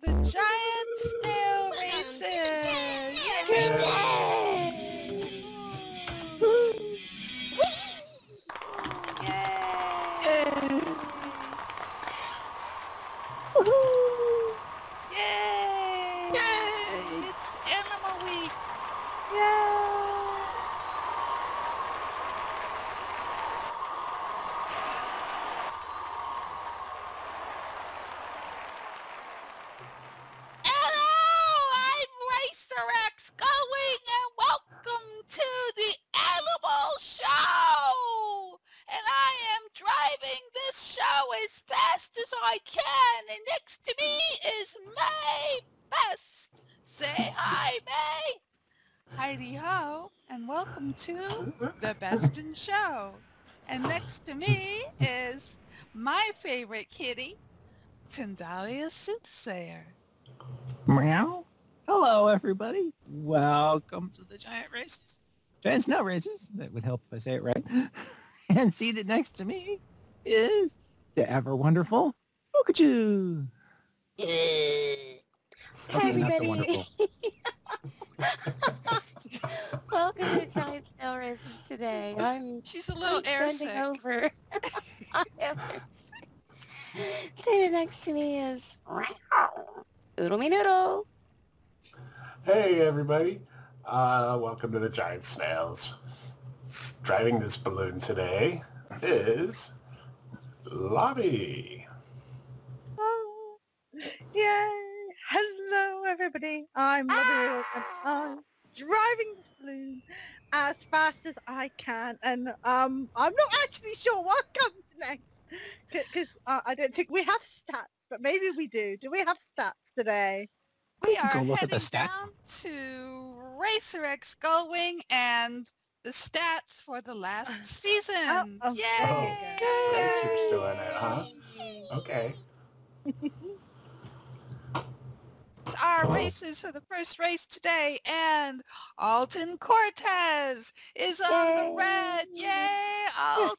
the giant snail races! To the Best in Show. And next to me is my favorite kitty, Tindallia Soothsayer. Meow. Hello, everybody. Welcome to the giant races. Giant snow races. That would help if I say it right. And seated next to me is the ever-wonderful Fukuju. Hey, everybody. Welcome to Giant Snail Races today. I'm standing over. Sitting next to me is Oodle-Me-Noodle. Hey everybody, welcome to the Giant Snails. Driving this balloon today is Lobbie. Oh, yay! Hello everybody, I'm Lobbie Riggles and I'm driving this balloon as fast as I can, and I'm not actually sure what comes next because I don't think we have stats, but maybe we do. Do we have stats today? We are heading down to Racer X Gullwing and the stats for the last season. Oh, yay! Oh, Racer's doing it, huh? Okay. Our racers for the first race today, and Alden Cortes is on the red. Yay, Alden!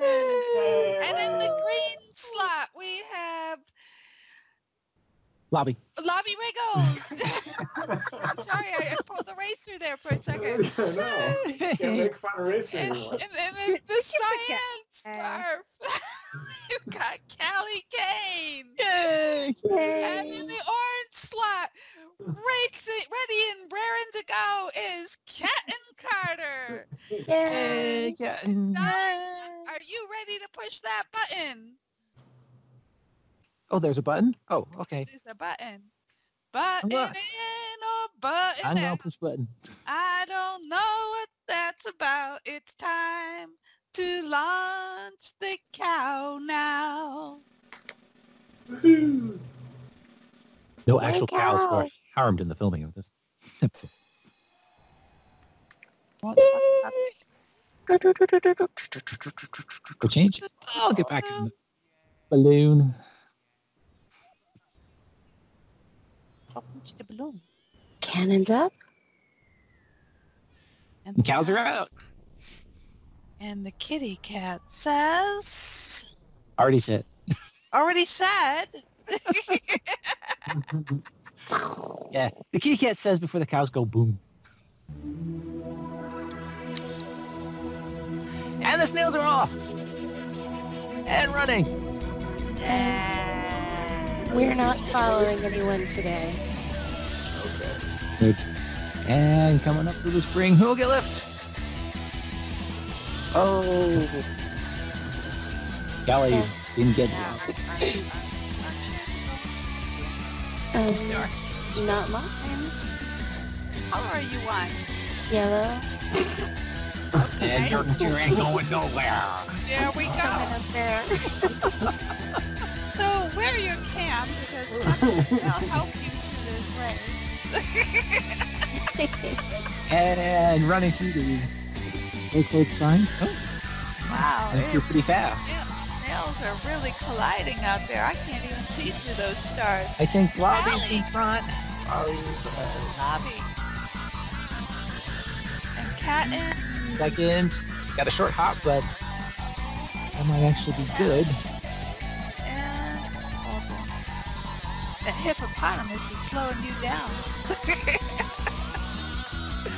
Yay. And in the green slot we have Lobbie Riggles. I'm sorry, I pulled the racer there for a second. No, can't make fun of racing anymore. And then the science scarf. You've got Callie Kane. Yay. And in the orange slot, ready and raring to go, is Catten Carter. Yay, Catten. Are you ready to push that button? Oh, there's a button? Oh, okay. There's a button. Button in or button out. I know, I'll push button. I don't know what that's about. It's time to launch the cow now. No actual cows were harmed in the filming of this episode. Go change. I'll get back in the balloon. The balloon. Cannons up. And the cows are out. And the kitty cat says... Already said. Already said? Yeah. The kitty cat says before the cows go boom. And the snails are off. And running. We're not following anyone today. Okay. Good. And coming up to the spring, who'll get left? Oh. Callie didn't get it. Not mine. Color are you on? Yellow. Okay. And your two ain't going nowhere. There we go. Coming up there. So wear your cam because I'll help you through this race. and running through the close signs. Oh. Wow. I think you're pretty fast. Snails are really colliding out there. I can't even see through those stars. I think Lobbie's in front. Lobbie. And Catten. Second. Got a short hop, but that might actually be good. that hippopotamus is slowing you down.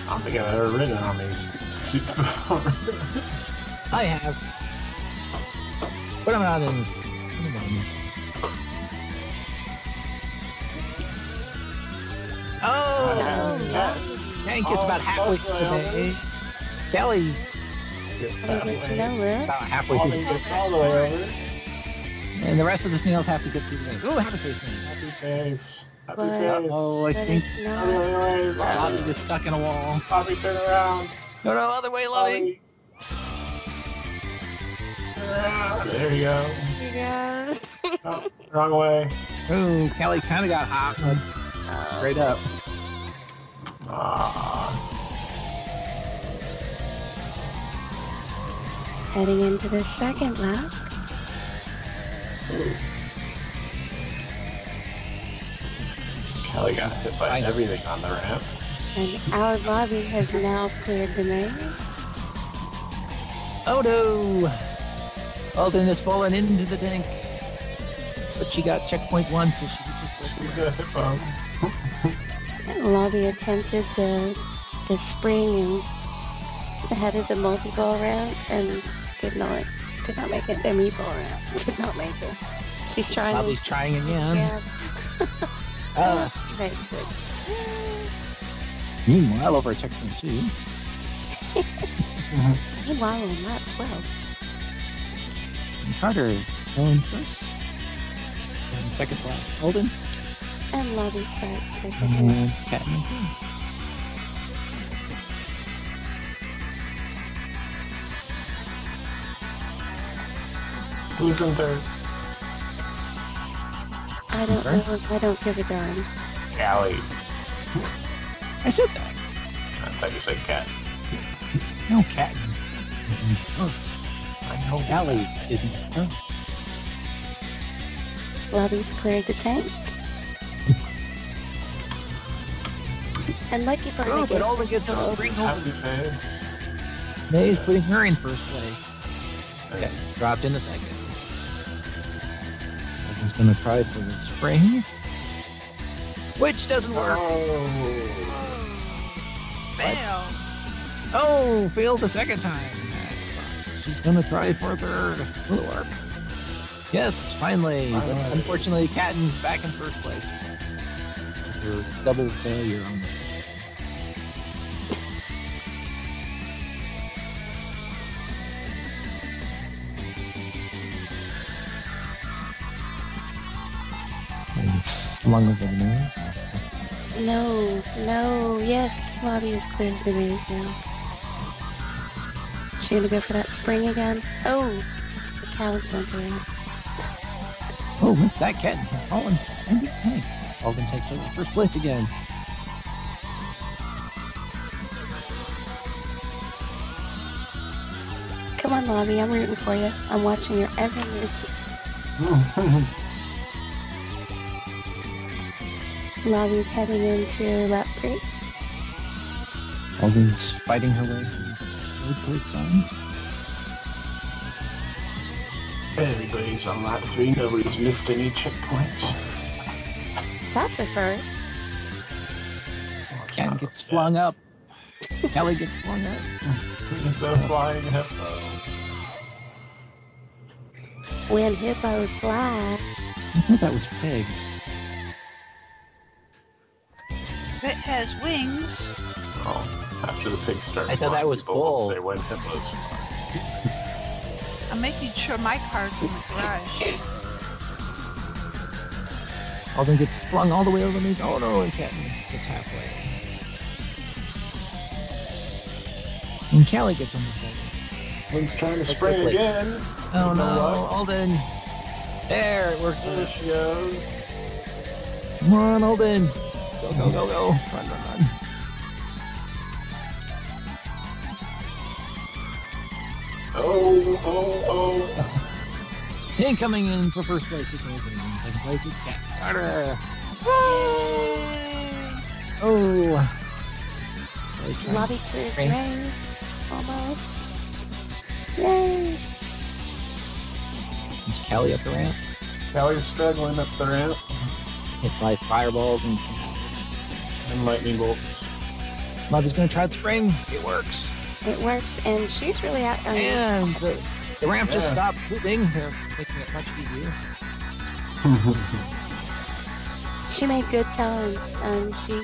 I don't think I've ever ridden on these suits before. I have. But I'm not in. Oh! Shank, it's about halfway through the Kelly gets halfway through the gets all the way over. And the rest of the snails have to get through the maze. Oh, happy face, man. Happy face. Happy face. Oh, I think Lobby is stuck in a wall. Lobby, turn around. No, no, other way, Lobby. There you go. She goes. Oh, wrong way. Ooh, Callie kind of got hot. Straight up. Heading into the second lap. Ooh. Callie got hit by everything on the ramp. And our Lobby has now cleared the maze. Oh no! Alden has fallen into the tank. But she got checkpoint one, so she's a hip bomb. Lobby attempted the spring and the head of the multi-ball round and did not make it. The meatball round did not make it. She's trying. Lobby's trying again. Yeah. She makes it. Meanwhile, over at checkpoint two. Meanwhile, on lap 12. And Carter is still in first. And second lap, Alden. And Lobby starts her second lap. Catten. Who's in third? I don't know. I don't give a darn. Callie. I said that. I thought you said Cat. No, Catten. I know Callie isn't first. Lobby's cleared the tank. And lucky for her, but Alden gets to spring over. Mae's putting her in first place. Okay, it's dropped in a second. Alden's gonna try for the spring, which doesn't work. Fail. Oh, failed the second time. That sucks. She's gonna try for a third. Will it work? Yes, finally. But unfortunately, Catten's back in first place. Double failure on this one. It's slung over there. No, no, yes, Lobby is clear of the maze now. She's gonna go for that spring again. Oh, the cow's bumping out. Oh, what's that cat? Oh, and the tank. Alden takes over first place again. Come on, Lobby, I'm rooting for you. I'm watching your every move. Lobby's heading into lap 3. Alden's fighting her way through the plate signs. Everybody's on lap 3, nobody's missed any checkpoints. That's a first. Cat gets flung up. Callie gets flung up. It's a flying hippo. When hippos fly. I thought that was pig. It has wings. Oh, after the pig starts. I thought that was bull. Say when hippos fly. I'm making sure my car's in the garage. Alden gets flung all the way over the maze. Oh no, it's halfway. And Callie gets almost over. One's trying to spring again. Oh no, Alden. There, it worked. There she goes. Come on, Alden. Go, go, go, go. Run, run, run. Oh, oh, oh. And coming in for first place, it's Alden. In second place, it's Catten Carter. Oh! Lobby clears the maze. Almost. Yay! It's Callie up the ramp. Callie's struggling up the ramp. with my fireballs and compounders. And lightning bolts. Lobbie's gonna try the spring. It works. It works, and she's really out. And the ramp just stopped moving. They're making it much easier. She made good time.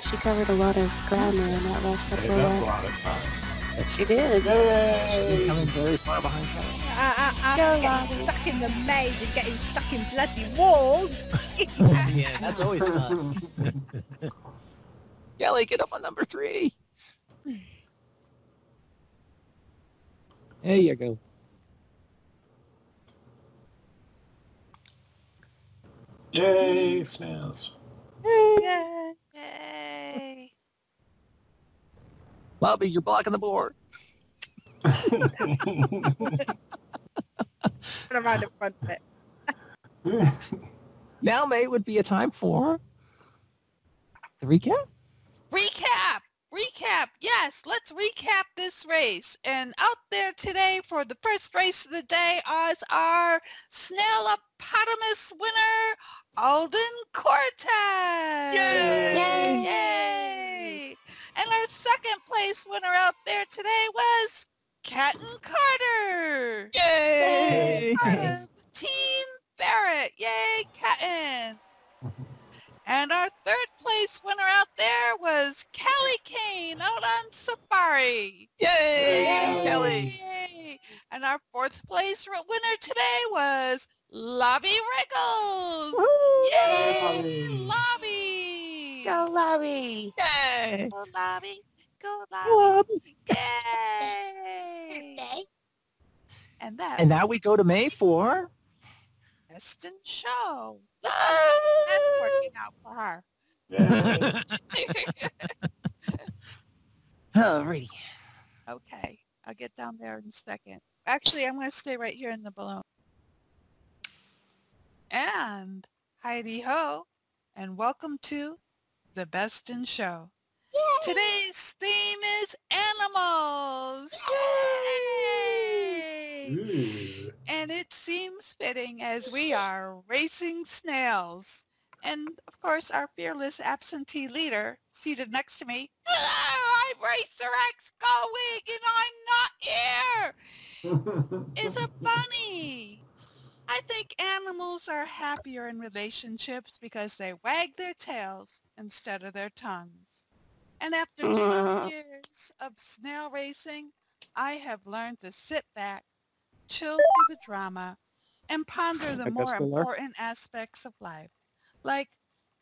She covered a lot of ground there in that last couple of hours. A lot of time. She did. She's been coming very far behind Callie. Getting stuck in the maze and getting stuck in bloody walls. Yeah, that's always fun. Callie, get up on number 3. There you go. Yay, snails. Yay. Yay. Bobby, you're blocking the board. Put around in front of it. Now, May would be a time for the recap. Recap! Yes, let's recap this race. And out there today for the first race of the day is our Snailopotamus winner, Alden Cortes! Yay! Yay! Yay! And our second place winner out there today was Catten Carter! Yay! Yay. Team Barrett! Yay, Catten! And our third place winner out there was Callie Kane out on safari. Yay, Callie! Yay. And our fourth place winner today was Lobbie Riggles. Woo. Yay, Lobbie! Go Lobbie! Yay! Go Lobbie! Go Lobbie! Yay! And now we go to May for Best in Show. That's working out for her. Yeah. Alrighty. Okay. I'll get down there in a second. Actually, I'm going to stay right here in the balloon. And heidi ho, and welcome to the Best in Show. Yay. Today's theme is animals. Yay! Yay. And it seems fitting as we are racing snails. And, of course, our fearless absentee leader, seated next to me. Hello, I'm Racer X Gullwing, and I'm not here! Is a bunny! I think animals are happier in relationships because they wag their tails instead of their tongues. And after 2 years of snail racing, I have learned to sit back, chill through the drama, and ponder the more important aspects of life. Like,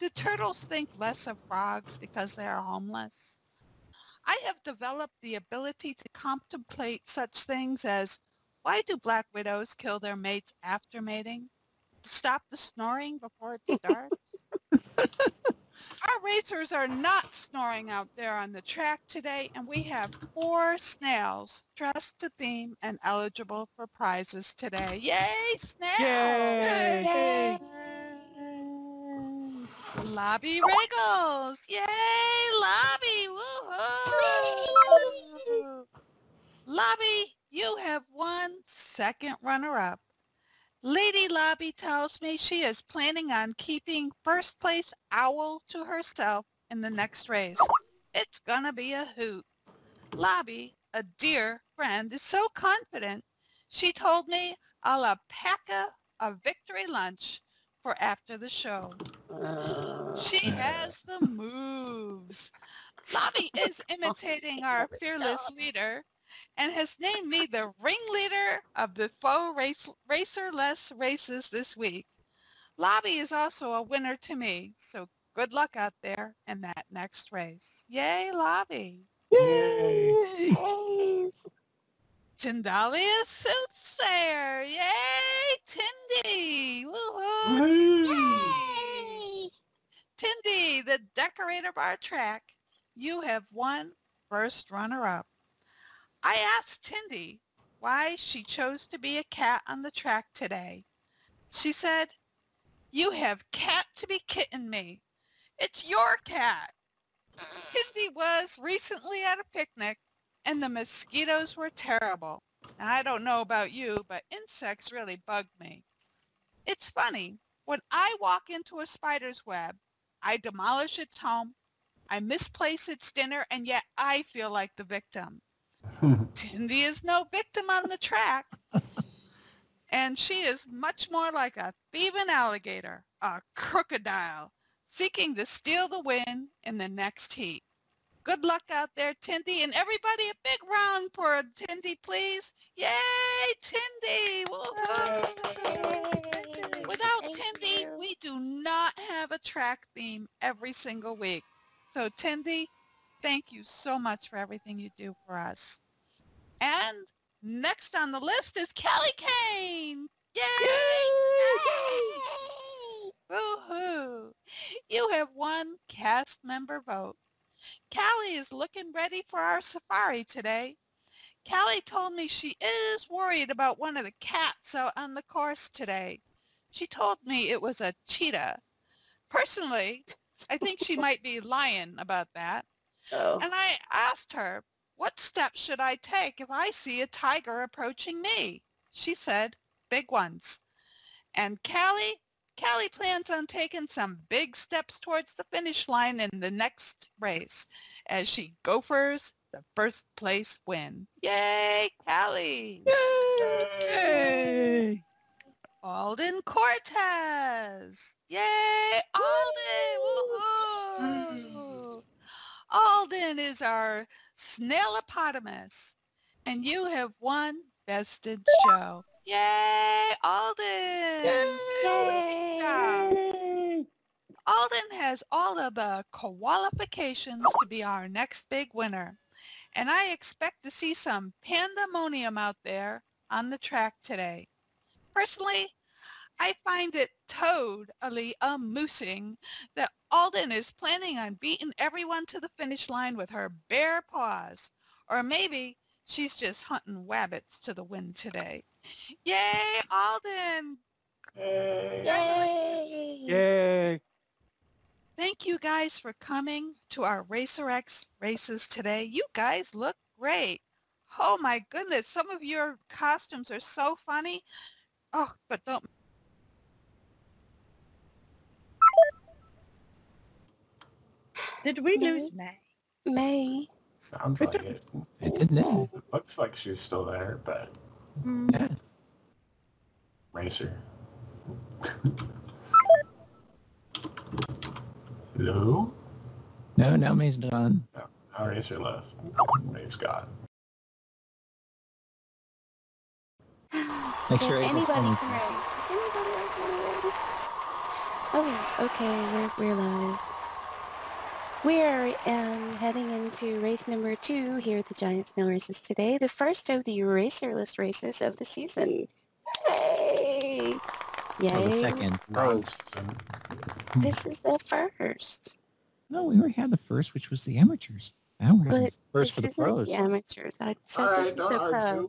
do turtles think less of frogs because they are homeless? I have developed the ability to contemplate such things as, why do black widows kill their mates after mating? To stop the snoring before it starts? Our racers are not snoring out there on the track today, and we have 4 snails dressed to theme and eligible for prizes today. Yay, snails! Yay! Yay. Lobbie Riggles! Yay, Lobbie! Woohoo! Lobbie, you have won second runner-up. Lady Lobbie tells me she is planning on keeping first place Owl to herself in the next race. It's gonna be a hoot. Lobbie, a dear friend, is so confident. She told me I'll pack a victory lunch for after the show. She has the moves. Lobbie is imitating our fearless leader and has named me the ringleader of the faux racerless races this week. Lobbie is also a winner to me, so good luck out there in that next race. Yay, Lobbie! Yay! Yay. Tindallia Soothsayer! Yay, Tindy! Woohoo! Yay! Tindy, the decorator of our track, you have won first runner-up. I asked Tindy why she chose to be a cat on the track today. She said, "You have cat to be kitten me. It's your cat." Tindy was recently at a picnic and the mosquitoes were terrible. Now, I don't know about you, but insects really bug me. It's funny. When I walk into a spider's web, I demolish its home. I misplace its dinner, and yet I feel like the victim. Tindy is no victim on the track. And she is much more like a thieving alligator, a crocodile, seeking to steal the win in the next heat. Good luck out there, Tindy, and everybody a big round for Tindy, please. Yay, Tindy! Woo-hoo. Without Tindy, we do not have a track theme every single week. So, Tindy, thank you so much for everything you do for us. And next on the list is Callie Kane. Yay! Yay! Woo-hoo! You have won cast member vote. Callie is looking ready for our safari today. Callie told me she is worried about one of the cats out on the course today. She told me it was a cheetah. Personally, I think she might be lying about that. Oh. And I asked her, what steps should I take if I see a tiger approaching me? She said, big ones. And Callie plans on taking some big steps towards the finish line in the next race as she gophers the first place win. Yay, Callie! Yay! Alden Cortes! Yay, Alden! Woo-hoo! Alden is our snailopotamus, and you have won Bested Show. Yay, Alden! Yay! Yay! Alden has all of the qualifications to be our next big winner, and I expect to see some pandemonium out there on the track today. Personally, I find it totally amusing that Alden is planning on beating everyone to the finish line with her bare paws, or maybe she's just hunting wabbits to the wind today. Yay, Alden! Yay! Yay! Thank you guys for coming to our Racer X races today. You guys look great. Oh my goodness, some of your costumes are so funny. Oh, but don't. Did we lose May? May. Sounds like it. It didn't. It looks like she's still there, but. Yeah. Racer. Hello? No, now May's done. No, now Racer left. May's gone. Make sure anybody can race. Does anybody else want to race? Oh, okay, we're live. We're heading into race number 2 here at the Giant Snail Races today, the first of the racerless races of the season. Yay! Yay! Oh, the second. Oh. This is the first. No, we already had the first, which was the amateurs. Now we're the first for the pros. The amateurs. I said this is the pros.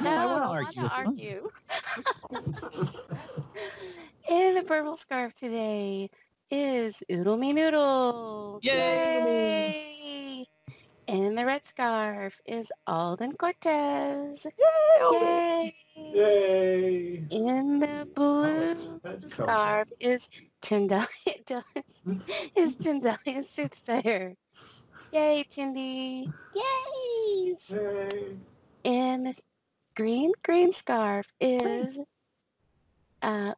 No, I want to argue. In the purple scarf today is Oodle-Me-Noodle. Yay! Yay! In the red scarf is Alden Cortes. Yay! Yay! Yay! In the blue scarf is Tindallia Soothsayer. Yay, Tindy! Yay! Yay! In the green scarf is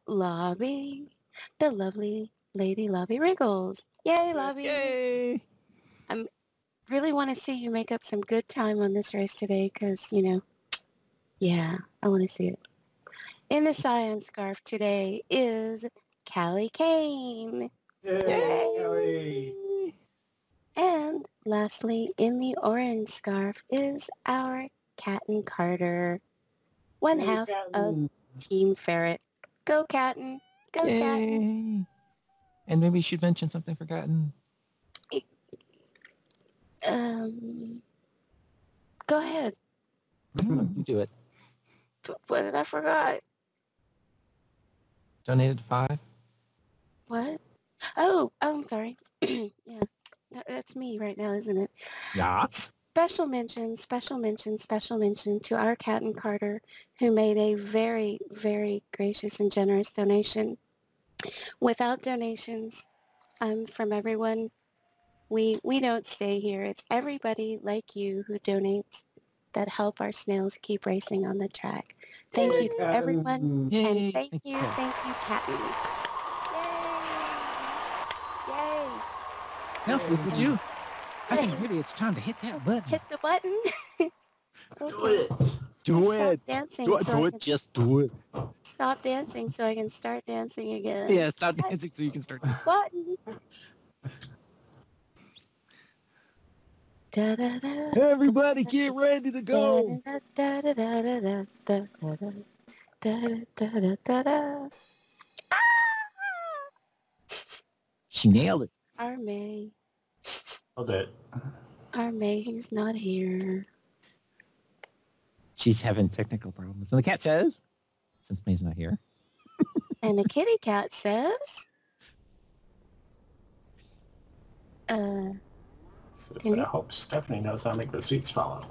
Lobbie, the lovely lady Lobbie Riggles. Yay, Lobbie! Yay! I really want to see you make up some good time on this race today because, you know, yeah, I want to see it. In the cyan scarf today is Callie Kane. Yay, yay. Callie! And lastly, in the orange scarf is our Catten Carter, one half of Team Ferret. Go, Catten. Go, yay. Catten. And maybe you should mention something for Catten. Go ahead. You do it. What did I forget? Donated 5. What? Oh, I'm sorry. Yeah, that's me right now, isn't it? Yeah. Special mention, special mention, special mention to our Catten Carter, who made a very, very gracious and generous donation. Without donations, from everyone. We don't stay here. It's everybody like you who donates that help our snails keep racing on the track. Thank you to everyone, and thank you, Catten. Yay! Yay! Now, look at you. I think really it's time to hit that button. Hit the button. Do it. Do it. Just do it. Stop dancing so I can start dancing again. Yeah, stop dancing so you can start dancing. Button. Da, da, da, everybody get ready to go. She nailed it. Our May. I'll bet. Our May, who's not here. She's having technical problems. And the cat says, since May's not here. And the kitty cat says, but I hope Stephanie knows how to make the sweets follow.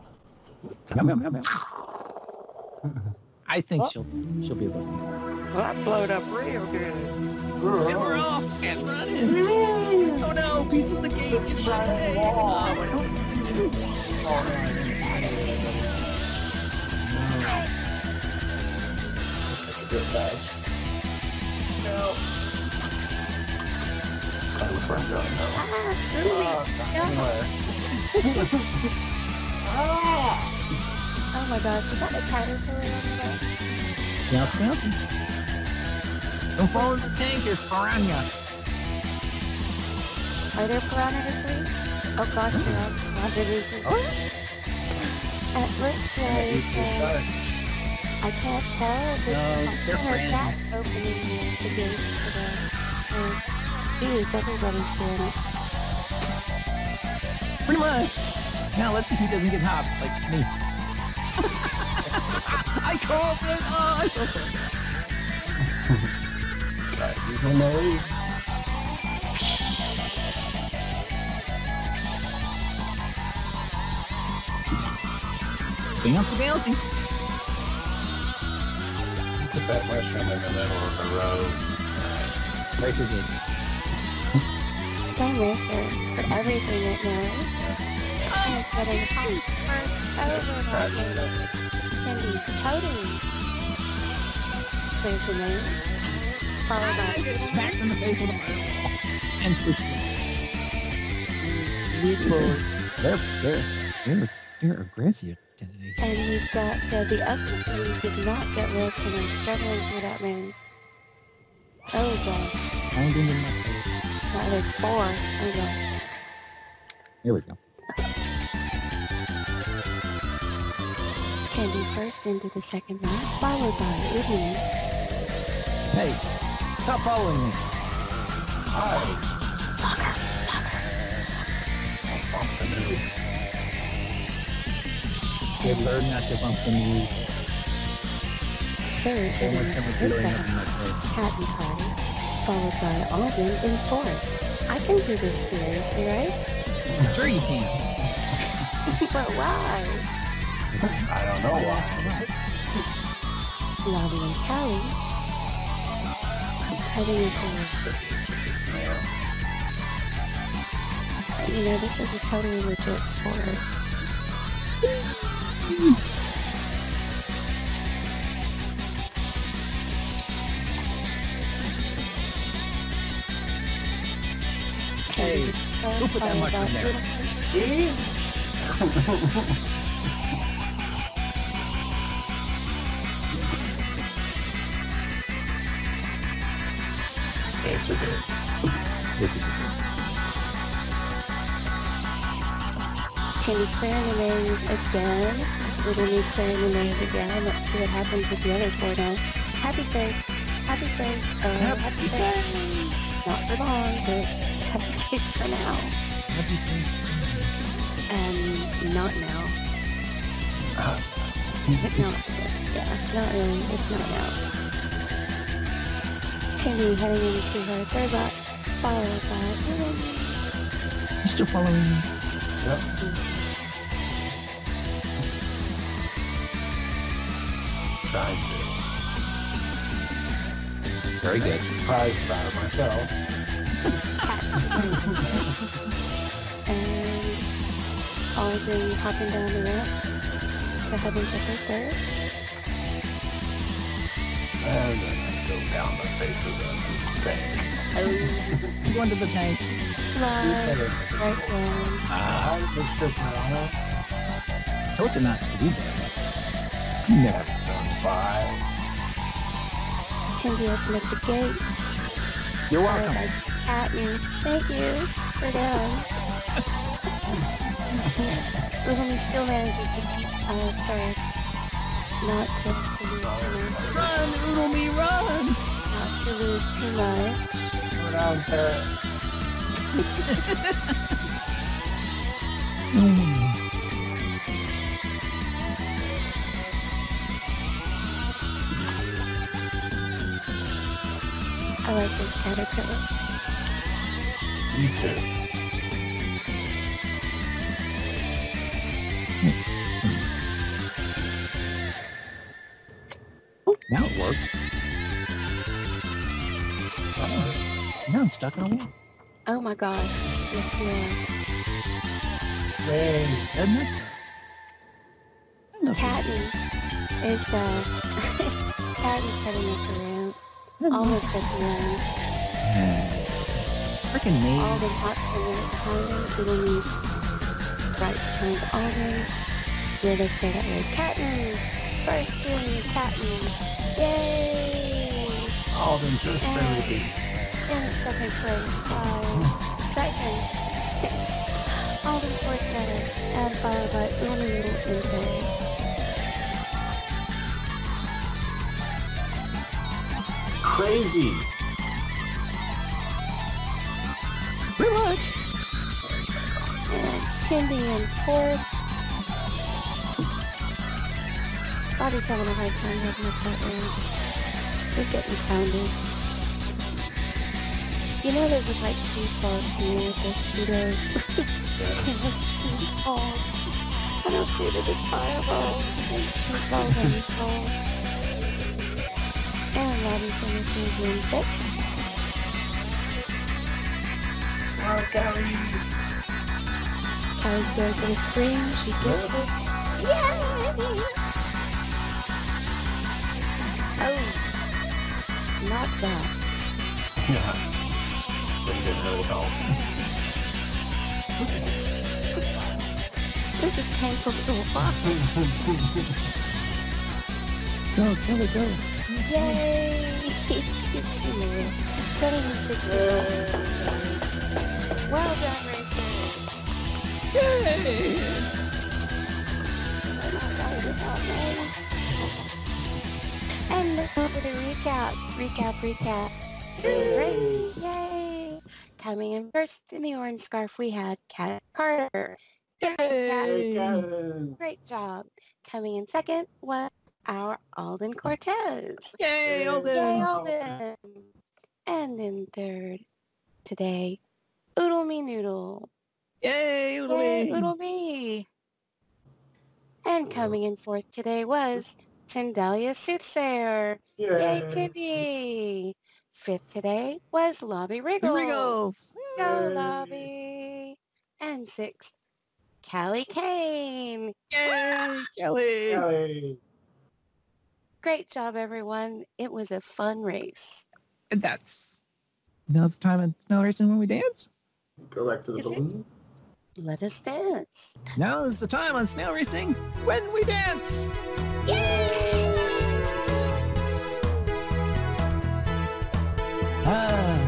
I think she'll be able to. Well, I blowed up real good. And we're off and running. Yeah. Oh no, pieces of cake and champagne. No. Oh my gosh, is that a caterpillar over there? Yeah, it's melting. Don't fall in the tank, there's piranha. Are there piranha this week? Oh gosh, there are piranha this week. It looks like... I can't tell if it's a cat opening the gates today. Jeez, everybody's doing it. Pretty much. Now let's see if he doesn't get hopped like me. I called it on. Alright, he's on the lead. Bouncy. Put that mushroom in the middle of the road. Alright, straight again. Thank you, sir, for everything right now. Yes. Oh, getting first Cindy, totally. Clear for me. Followed by... I get smacked in the face with a mouth. And push me. They're aggressive today. And we've got the upcoming did not get rid and I'm struggling without rounds. Oh, gosh. I'm doing my face. That was 4. Okay. Here we go. Tandy first into the second round, followed by Oodle. Hey, stop following me. Hi. Stalker. Bump the move. They learn not to bump the move. Third into the second, Catten Carter. Followed by Alden in 4th. I can do this seriously, right? I'm sure you can. But why? I don't know why. Lobbie and Callie. Cutting it off. You know, this is a totally legit sport. Hey, who put that mushroom in there? See? Yes, we did. Yes, we did. Tindy clearing the maze again. Oodle-Me clearing the maze again. Let's see what happens with the other 4 now. Happy face. Happy face. Happy face. Not for long, but it's happy face for now. Happy face. Not now. Not really. It's not now. Timmy heading into her third lap, followed by Oodle. You're still following me. Yep. Trying to. Very good. Surprised about it myself. And always been hopping down the ramp to heaven to third. And then I go down the face of the tank. Oh, go into the tank. Slide. Right down. Hi, Mr. Piranha. Told you not to do that. Never goes by. Timmy opened up the gates. You're welcome. Catten. Thank you. We're down. Oodle-Me still manages to keep third. Not to lose too much. Run, Oodle-Me, run! Not to lose too much. Slow down, parrot. I like this caterpillar. Me too. Oh, now it worked. Now I'm stuck on a wall. Oh my gosh. Yes, you are. Yay. Isn't it? Catten is, Catten's heading up the ramp. Almost at the end. Frickin' me. Alden hopped from right behind him. Oodle-Me's right behind Alden. Yeah, they say that way. Catten! First in, Catten! Yay! Alden just barely beat. In second place by seconds. Alden Cortes and followed by Oodle-Me-Noodle in third. Crazy. Pretty much. Timmy in fourth. Bobby's having a hard time heading up that road. She's getting pounded. You know those look like cheese balls to me with those Cheetos. Yes. Cheese balls. I don't see that it's fireballs. Cheese balls are equal. And Lobbie finishes in sixth. Wow, Callie! Callie's going for the spring. She gets it. Yay! Oh, not that. Yeah, it's pretty good really help. This is painful to watch. Go, Callie, go! Yay! Well done, Racer. Yay! And look over the recap. Today's race. Yay! Coming in first in the orange scarf, we had Catten Carter. Yay! Catten. Great job. Coming in second was our Alden Cortes. Yay, Alden! Yay, Alden! And in third today, Oodle-Me-Noodle. Yay, Oodle-Me! Oodle-Me! And coming in fourth today was Tindallia Soothsayer. Yay, Tindy! Fifth today was Lobbie Riggles. Go, Lobbie! And sixth, Callie Kane. Yay, Callie! Great job, everyone. It was a fun race. And that's... Now's the time of snow racing when we dance. Go back to the balloon. Let us dance. Now is the time on snow racing when we dance. Yay! A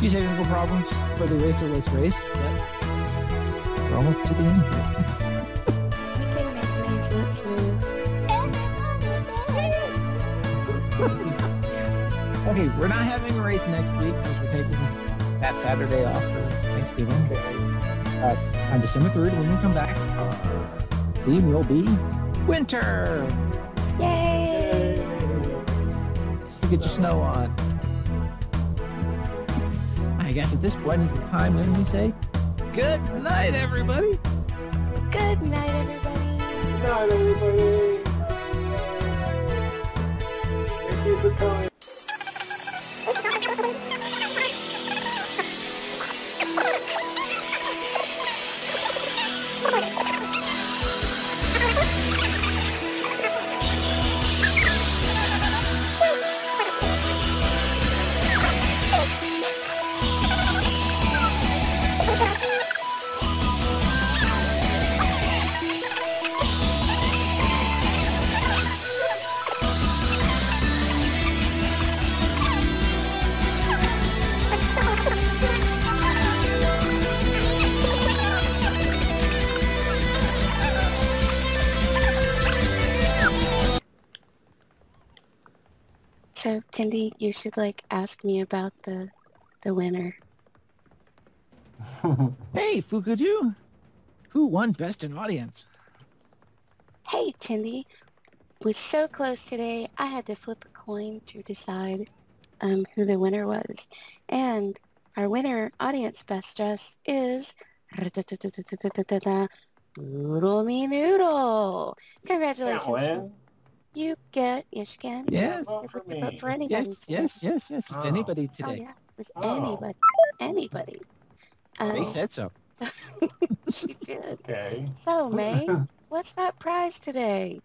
few technical problems for the racer was raced, but we're almost to the end here. We can make Mae's lips move. Okay, we're not having a race next week because we're taking that Saturday off for Thanksgiving. On December 3rd, when we come back, we will be winter! Yay! So get your snow on. I guess at this point is the time when we say, good night, everybody! Good night, everybody! Good night, everybody! Thank you for coming. So, Tindy, you should, like, ask me about the winner. Hey, Fukuju! Who won best in audience? Hey, Tindy. Was so close today, I had to flip a coin to decide who the winner was. And our winner, audience best dressed, is... Oodle-Me-Noodle! Congratulations. You get, yes you can. Yes. Vote for me. Vote for anybody. Yes, yes, yes, yes. It's anybody today. Oh, yeah. It was anybody. Anybody. They said so. She did. Okay. So, Mae, what's that prize today?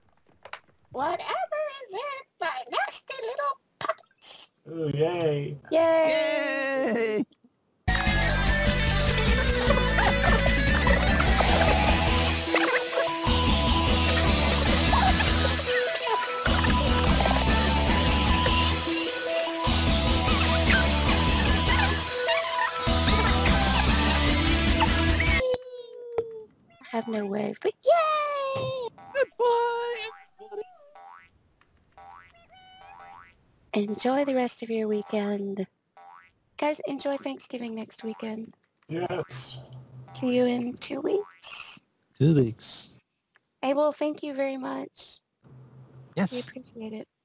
Whatever is in my nasty little pockets. Ooh, yay. Yay! Yay! Have no wave, but yay! Good boy! Enjoy the rest of your weekend. Guys, enjoy Thanksgiving next weekend. Yes. See you in 2 weeks. 2 weeks. Abel, thank you very much. Yes. We appreciate it.